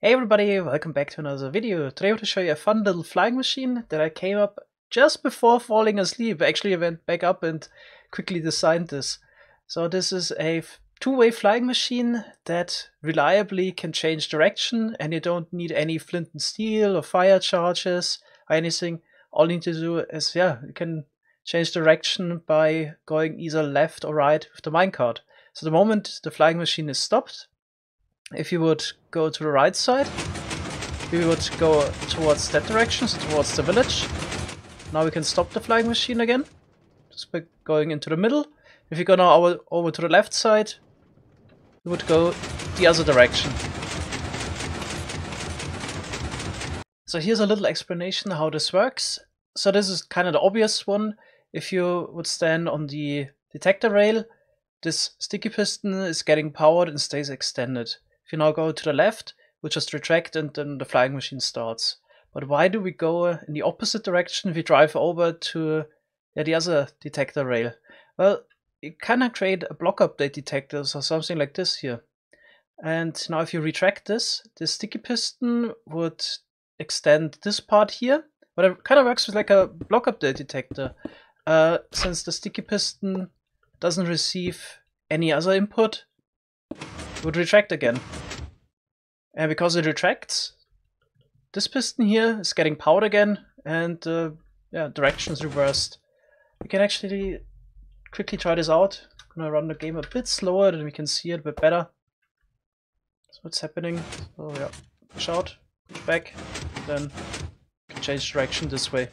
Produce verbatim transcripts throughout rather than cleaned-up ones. Hey everybody, welcome back to another video. Today I want to show you a fun little flying machine that I came up just before falling asleep. Actually I went back up and quickly designed this. So this is a two-way flying machine that reliably can change direction and you don't need any flint and steel or fire charges or anything. All you need to do is, yeah, you can change direction by going either left or right with the minecart. So the moment the flying machine is stopped, if you would go to the right side, we would go towards that direction, so towards the village. Now we can stop the flying machine again, just by going into the middle. If you go now over, over to the left side, we would go the other direction. So here's a little explanation how this works. So this is kind of the obvious one. If you would stand on the detector rail, this sticky piston is getting powered and stays extended. If you now go to the left, we'll just retract and then the flying machine starts. But why do we go in the opposite direction if we drive over to yeah, the other detector rail? Well, you can create a block update detector, so something like this here. And now if you retract this, the sticky piston would extend this part here. But it kind of works with like a block update detector, uh, since the sticky piston doesn't receive any other input. Would retract again. And because it retracts, this piston here is getting powered again and uh, yeah, direction is reversed. We can actually quickly try this out. I'm gonna run the game a bit slower, then we can see it a bit better. So what's happening. So yeah, push out, push back, then you can change direction this way.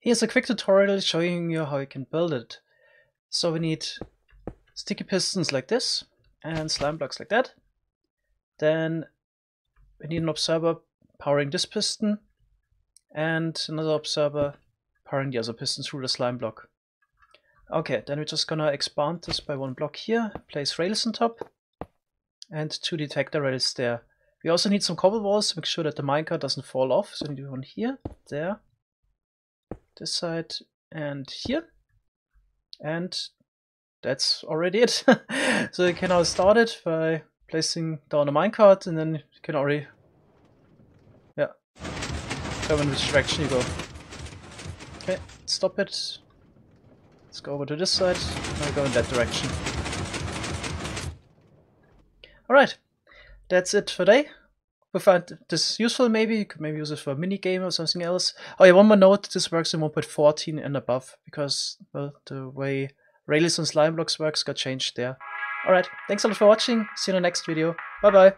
Here's a quick tutorial showing you how you can build it. So we need sticky pistons like this, and slime blocks like that. Then we need an observer powering this piston and another observer powering the other piston through the slime block. Okay, then we're just gonna expand this by one block here, place rails on top and two detector rails there. We also need some cobble walls to make sure that the minecart doesn't fall off. So we do one here, there, this side and here. And that's already it. So you can now start it by placing down a minecart and then you can already yeah, determine which direction you go. Okay, stop it. Let's go over to this side and go in that direction. Alright, that's it for today. If you find this useful, maybe you could maybe use it for a mini game or something else. Oh yeah, one more note, this works in one point fourteen and above because, well, the way Rails and slime blocks works got changed there. Alright, thanks a lot for watching, see you in the next video, bye bye!